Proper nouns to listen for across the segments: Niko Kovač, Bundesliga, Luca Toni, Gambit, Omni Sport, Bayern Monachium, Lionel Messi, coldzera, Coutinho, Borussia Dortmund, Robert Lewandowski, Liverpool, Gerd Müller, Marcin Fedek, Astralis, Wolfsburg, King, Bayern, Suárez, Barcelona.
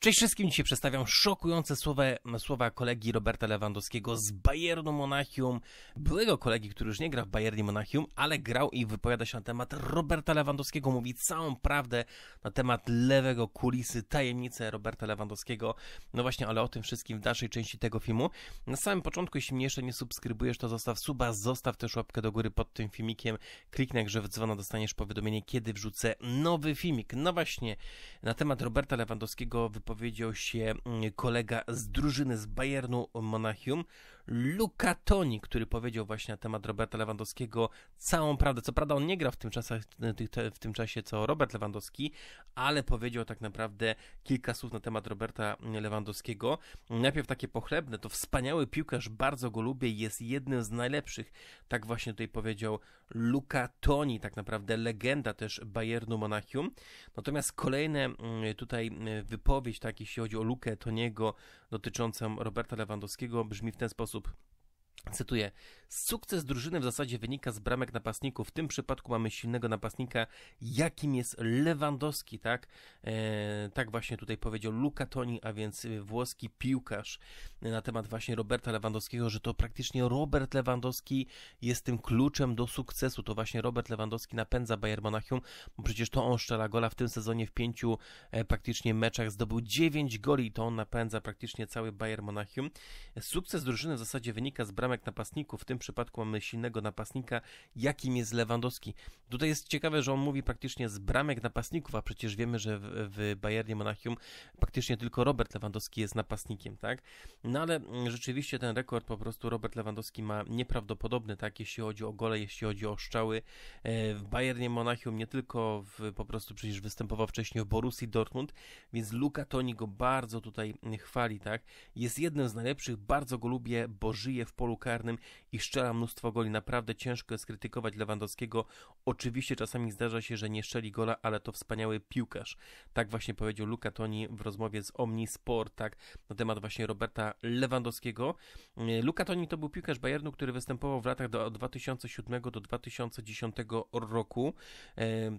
Cześć wszystkim, dzisiaj przedstawiam szokujące słowa kolegi Roberta Lewandowskiego z Bayernu Monachium, byłego kolegi, który już nie gra w Bayernie Monachium, ale grał i wypowiada się na temat Roberta Lewandowskiego, mówi całą prawdę na temat lewego, kulisy, tajemnice Roberta Lewandowskiego. No właśnie, ale o tym wszystkim w dalszej części tego filmu. Na samym początku, jeśli mnie jeszcze nie subskrybujesz, to zostaw suba, zostaw też łapkę do góry pod tym filmikiem, kliknij grze w dzwona, dostaniesz powiadomienie, kiedy wrzucę nowy filmik. No właśnie, na temat Roberta Lewandowskiego powiedział się kolega z drużyny z Bayernu Monachium, Luca Toni, który powiedział właśnie na temat Roberta Lewandowskiego całą prawdę. Co prawda on nie gra w tym czasie co Robert Lewandowski, ale powiedział tak naprawdę kilka słów na temat Roberta Lewandowskiego. Najpierw takie pochlebne, to wspaniały piłkarz, bardzo go lubię, jest jednym z najlepszych. Tak właśnie tutaj powiedział Luca Toni, tak naprawdę legenda też Bayernu Monachium. Natomiast kolejne tutaj wypowiedź, tak, jeśli chodzi o Lukę Toniego dotyczącą Roberta Lewandowskiego, brzmi w ten sposób, cytuję: sukces drużyny w zasadzie wynika z bramek napastników, w tym przypadku mamy silnego napastnika, jakim jest Lewandowski, tak? Tak właśnie tutaj powiedział Luca Toni, a więc włoski piłkarz, na temat właśnie Roberta Lewandowskiego, że to praktycznie Robert Lewandowski jest tym kluczem do sukcesu, to właśnie Robert Lewandowski napędza Bayern Monachium, bo przecież to on strzela gola w tym sezonie, w 5 praktycznie meczach zdobył 9 goli i to on napędza praktycznie cały Bayern Monachium. Sukces drużyny w zasadzie wynika z bramek napastników, w tym przypadku mamy silnego napastnika, jakim jest Lewandowski. Tutaj jest ciekawe, że on mówi praktycznie z bramek napastników, a przecież wiemy, że w Bayernie Monachium praktycznie tylko Robert Lewandowski jest napastnikiem, tak? No ale rzeczywiście ten rekord po prostu Robert Lewandowski ma nieprawdopodobny, tak? Jeśli chodzi o gole, jeśli chodzi o strzały. W Bayernie Monachium nie tylko, po prostu przecież występował wcześniej w Borussii Dortmund, więc Luca Toni go bardzo tutaj chwali, tak? Jest jednym z najlepszych, bardzo go lubię, bo żyje w polu karnym i strzela mnóstwo goli. Naprawdę ciężko jest krytykować Lewandowskiego. Oczywiście czasami zdarza się, że nie strzeli gola, ale to wspaniały piłkarz. Tak właśnie powiedział Luca Toni w rozmowie z Omni Sport, tak, na temat właśnie Roberta Lewandowskiego. Luca Toni to był piłkarz Bayernu, który występował w latach od 2007 do 2010 roku.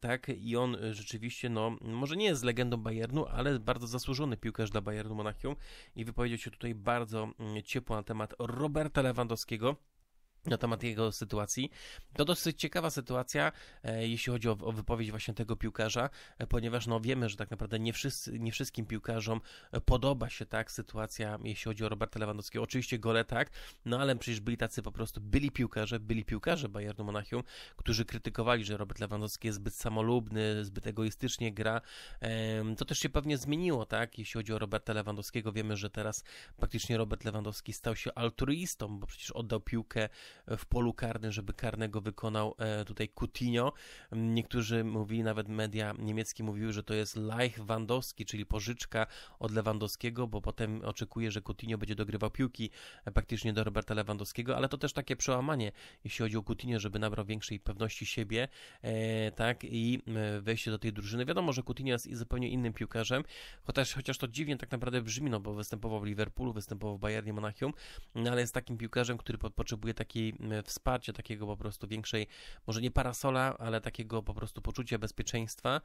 Tak, i on rzeczywiście, no, może nie jest legendą Bayernu, ale bardzo zasłużony piłkarz dla Bayernu Monachium i wypowiedział się tutaj bardzo ciepło na temat Roberta Lewandowskiego, na temat jego sytuacji. To dosyć ciekawa sytuacja, jeśli chodzi o wypowiedź właśnie tego piłkarza, ponieważ no wiemy, że tak naprawdę nie wszystkim piłkarzom podoba się, tak, sytuacja, jeśli chodzi o Roberta Lewandowskiego. Oczywiście gole, tak, no ale przecież byli tacy po prostu, byli piłkarze Bayernu Monachium, którzy krytykowali, że Robert Lewandowski jest zbyt samolubny, zbyt egoistycznie gra. To też się pewnie zmieniło, tak, jeśli chodzi o Roberta Lewandowskiego. Wiemy, że teraz praktycznie Robert Lewandowski stał się altruistą, bo przecież oddał piłkę w polu karnym, żeby karnego wykonał tutaj Coutinho. Niektórzy mówili, nawet media niemieckie mówiły, że to jest Leihwandowski, czyli pożyczka od Lewandowskiego, bo potem oczekuje, że Coutinho będzie dogrywał piłki praktycznie do Roberta Lewandowskiego, ale to też takie przełamanie, jeśli chodzi o Coutinho, żeby nabrał większej pewności siebie, tak, i wejście do tej drużyny. Wiadomo, że Coutinho jest zupełnie innym piłkarzem, chociaż to dziwnie tak naprawdę brzmi, no bo występował w Liverpoolu, występował w Bayernie Monachium, no, ale jest takim piłkarzem, który potrzebuje taki wsparcie, takiego po prostu większej, może nie parasola, ale takiego po prostu poczucia bezpieczeństwa,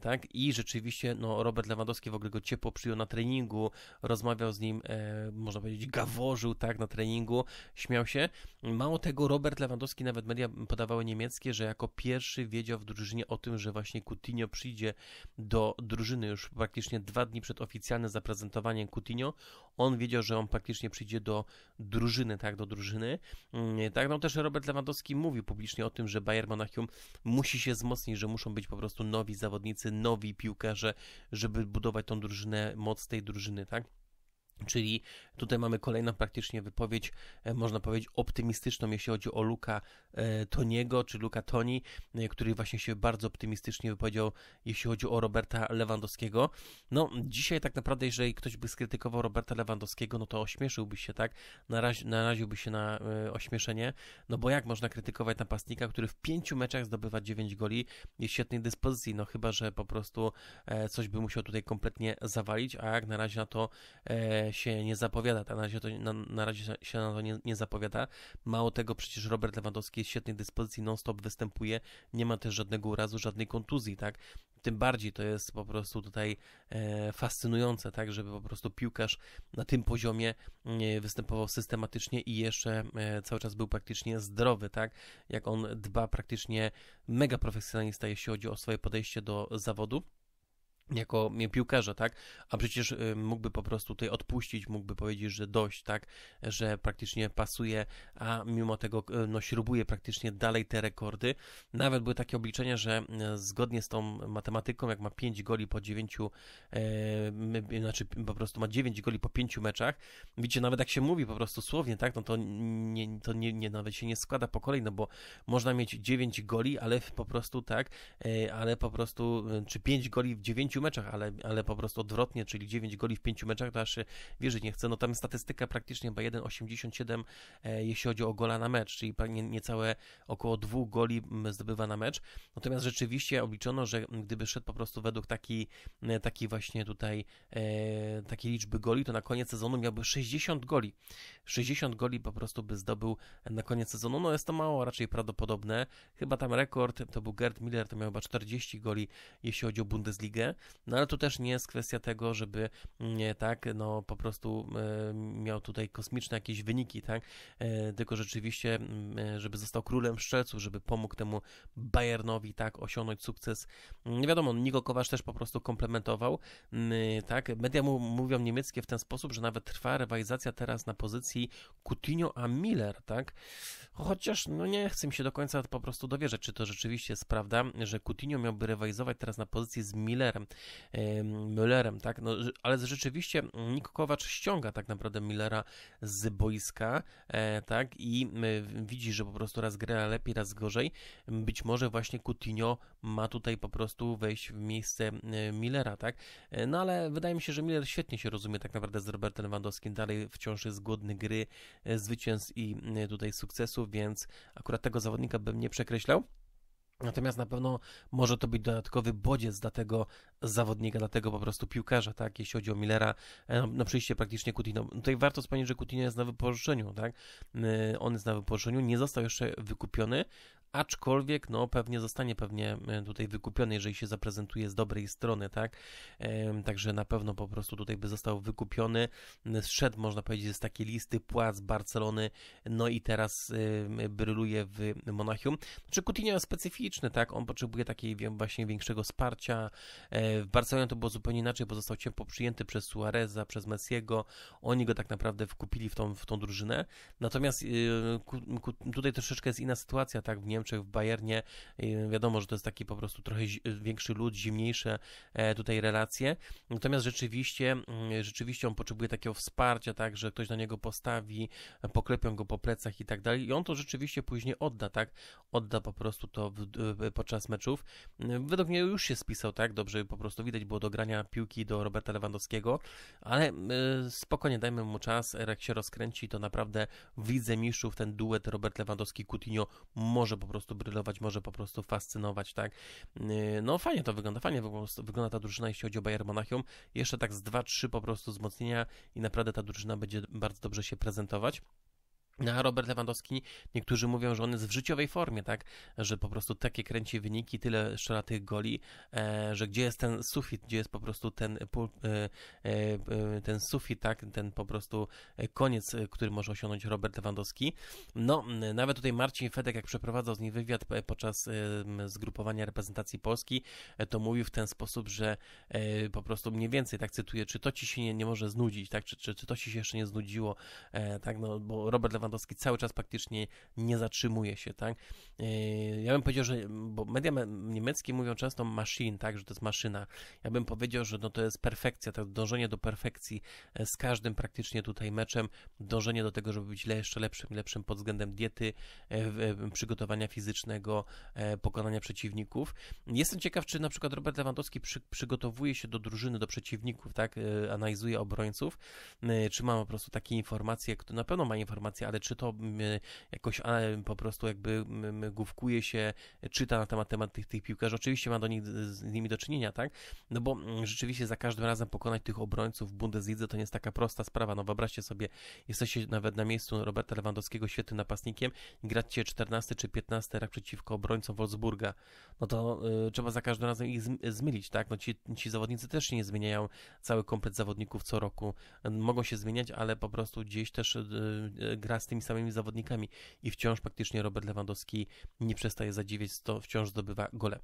tak, i rzeczywiście, no, Robert Lewandowski w ogóle go ciepło przyjął na treningu, rozmawiał z nim, można powiedzieć, gaworzył, tak, na treningu, śmiał się. Mało tego, Robert Lewandowski, nawet media podawały niemieckie, że jako pierwszy wiedział w drużynie o tym, że właśnie Coutinho przyjdzie do drużyny już praktycznie 2 dni przed oficjalnym zaprezentowaniem Coutinho. On wiedział, że on praktycznie przyjdzie do drużyny, tak, do drużyny. Tak, no też Robert Lewandowski mówił publicznie o tym, że Bayern Monachium musi się wzmocnić, że muszą być po prostu nowi zawodnicy, nowi piłkarze, żeby budować tą drużynę, moc tej drużyny, tak? Czyli tutaj mamy kolejną praktycznie wypowiedź, można powiedzieć, optymistyczną, jeśli chodzi o Luca Toniego, czy Luca Toni, który właśnie się bardzo optymistycznie wypowiedział, jeśli chodzi o Roberta Lewandowskiego. No dzisiaj tak naprawdę, jeżeli ktoś by skrytykował Roberta Lewandowskiego, no to ośmieszyłby się, tak, naraziłby się na ośmieszenie, no bo jak można krytykować napastnika, który w 5 meczach zdobywa 9 goli, jest w świetnej dyspozycji, no chyba że po prostu coś by musiał tutaj kompletnie zawalić, a jak na razie na to się nie zapowiada. Na razie się na to nie zapowiada. Mało tego, przecież Robert Lewandowski jest w świetnej dyspozycji, non-stop występuje, nie ma też żadnego urazu, żadnej kontuzji, tak? Tym bardziej to jest po prostu tutaj fascynujące, tak, żeby po prostu piłkarz na tym poziomie występował systematycznie i jeszcze cały czas był praktycznie zdrowy, tak, jak on dba, praktycznie mega profesjonalista, jeśli chodzi o swoje podejście do zawodu jako piłkarza, tak, a przecież mógłby po prostu tutaj odpuścić, mógłby powiedzieć, że dość, tak, że praktycznie pasuje, a mimo tego śrubuje praktycznie dalej te rekordy. Nawet były takie obliczenia, że zgodnie z tą matematyką, jak ma 5 goli po 9, znaczy po prostu ma 9 goli po 5 meczach, widzicie, nawet jak się mówi po prostu słownie, tak, no to nawet się nie składa po kolei, no bo można mieć 9 goli, ale po prostu, tak, ale po prostu, czy 5 goli w 9 meczach, ale po prostu odwrotnie, czyli 9 goli w 5 meczach, to aż wierzyć nie chcę. No tam statystyka praktycznie chyba 1,87, jeśli chodzi o gola na mecz, czyli niecałe około 2 goli zdobywa na mecz. Natomiast rzeczywiście obliczono, że gdyby szedł po prostu według takiej właśnie tutaj takiej liczby goli, to na koniec sezonu miałby 60 goli. 60 goli po prostu by zdobył na koniec sezonu. No jest to mało, raczej prawdopodobne. Chyba tam rekord to był Gerd Müller, to miał chyba 40 goli, jeśli chodzi o Bundesligę. No ale to też nie jest kwestia tego, żeby po prostu miał tutaj kosmiczne jakieś wyniki, tak, tylko rzeczywiście, żeby został królem strzelców, żeby pomógł temu Bayernowi, tak, osiągnąć sukces. Nie wiadomo, Niko Kovač też po prostu komplementował, tak, media mu mówią niemieckie w ten sposób, że nawet trwa rywalizacja teraz na pozycji Coutinho a Müller, tak, chociaż no nie chcę mi się do końca po prostu dowierzać, czy to rzeczywiście jest prawda, że Coutinho miałby rywalizować teraz na pozycji z Müllerem, tak, no, ale rzeczywiście Niko Kovač ściąga tak naprawdę Müllera z boiska, tak, i widzi, że po prostu raz gra lepiej, raz gorzej. Być może właśnie Coutinho ma tutaj po prostu wejść w miejsce Müllera, tak, no ale wydaje mi się, że Müller świetnie się rozumie tak naprawdę z Robertem Lewandowskim, dalej wciąż jest głodny gry, zwycięstw i tutaj sukcesów, więc akurat tego zawodnika bym nie przekreślał. Natomiast na pewno może to być dodatkowy bodziec dla tego zawodnika, dla tego po prostu piłkarza, tak, jeśli chodzi o Müllera, no przyjście praktycznie Coutinho. Tutaj warto wspomnieć, że Coutinho jest na wypożyczeniu, tak, on jest na wypożyczeniu, nie został jeszcze wykupiony, aczkolwiek, no pewnie zostanie tutaj wykupiony, jeżeli się zaprezentuje z dobrej strony, tak, także na pewno po prostu tutaj by został wykupiony, zszedł, można powiedzieć, z takiej listy płac Barcelony, no i teraz bryluje w Monachium. Znaczy Coutinho jest specyficzny, tak, on potrzebuje takiej właśnie większego wsparcia. W Barcelonie to było zupełnie inaczej, bo został ciepło przyjęty przez Suáreza, przez Messiego, oni go tak naprawdę wkupili w tą drużynę, natomiast tutaj troszeczkę jest inna sytuacja, tak, w Niemczech, w Bayernie, wiadomo, że to jest taki po prostu trochę większy lód, zimniejsze tutaj relacje, natomiast rzeczywiście on potrzebuje takiego wsparcia, tak, że ktoś na niego postawi, poklepią go po plecach i tak dalej, i on to rzeczywiście później odda, tak, odda po prostu to podczas meczów. Według mnie już się spisał, tak, dobrze po prostu widać było do grania piłki do Roberta Lewandowskiego, ale spokojnie, dajmy mu czas, jak się rozkręci, to naprawdę w Lidze Mistrzów ten duet Robert Lewandowski-Coutinho może po prostu brylować, może po prostu fascynować, tak. No fajnie to wygląda, fajnie wygląda ta drużyna, jeśli chodzi o Bayern Monachium. Jeszcze tak z 2-3 po prostu wzmocnienia i naprawdę ta drużyna będzie bardzo dobrze się prezentować. A Robert Lewandowski, niektórzy mówią, że on jest w życiowej formie, tak, że po prostu takie kręci wyniki, tyle strzela tych goli, że gdzie jest ten sufit, gdzie jest po prostu ten sufit, tak, ten po prostu koniec, który może osiągnąć Robert Lewandowski. No, nawet tutaj Marcin Fedek, jak przeprowadzał z nim wywiad podczas zgrupowania reprezentacji Polski, to mówił w ten sposób, że po prostu mniej więcej, tak cytuję, czy to ci się nie może znudzić, tak, czy to ci się jeszcze nie znudziło, tak, no, bo Robert Lewandowski cały czas praktycznie nie zatrzymuje się, tak? Ja bym powiedział, że, bo media niemieckie mówią często machine, tak, że to jest maszyna. Ja bym powiedział, że no to jest perfekcja, to dążenie do perfekcji z każdym praktycznie tutaj meczem, dążenie do tego, żeby być jeszcze lepszym pod względem diety, przygotowania fizycznego, pokonania przeciwników. Jestem ciekaw, czy na przykład Robert Lewandowski przygotowuje się do drużyny, do przeciwników, tak, analizuje obrońców, czy ma po prostu takie informacje, na pewno ma informacje, miliardy, czy to jakoś po prostu jakby główkuje się, czyta na temat tych piłkarzy, oczywiście ma z nimi do czynienia, tak? No bo rzeczywiście za każdym razem pokonać tych obrońców w Bundeslidze to nie jest taka prosta sprawa, no wyobraźcie sobie, jesteście nawet na miejscu Roberta Lewandowskiego, świetnym napastnikiem, gracie 14 czy 15 raz przeciwko obrońcom Wolfsburga, no to trzeba za każdym razem ich zmylić, tak? No ci zawodnicy też się nie zmieniają, cały komplet zawodników co roku, mogą się zmieniać, ale po prostu gdzieś też gra z tymi samymi zawodnikami i wciąż praktycznie Robert Lewandowski nie przestaje zadziwiać, to wciąż zdobywa gole.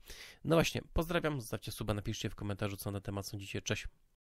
No właśnie, pozdrawiam, zostawcie suba, napiszcie w komentarzu co na temat sądzicie, cześć!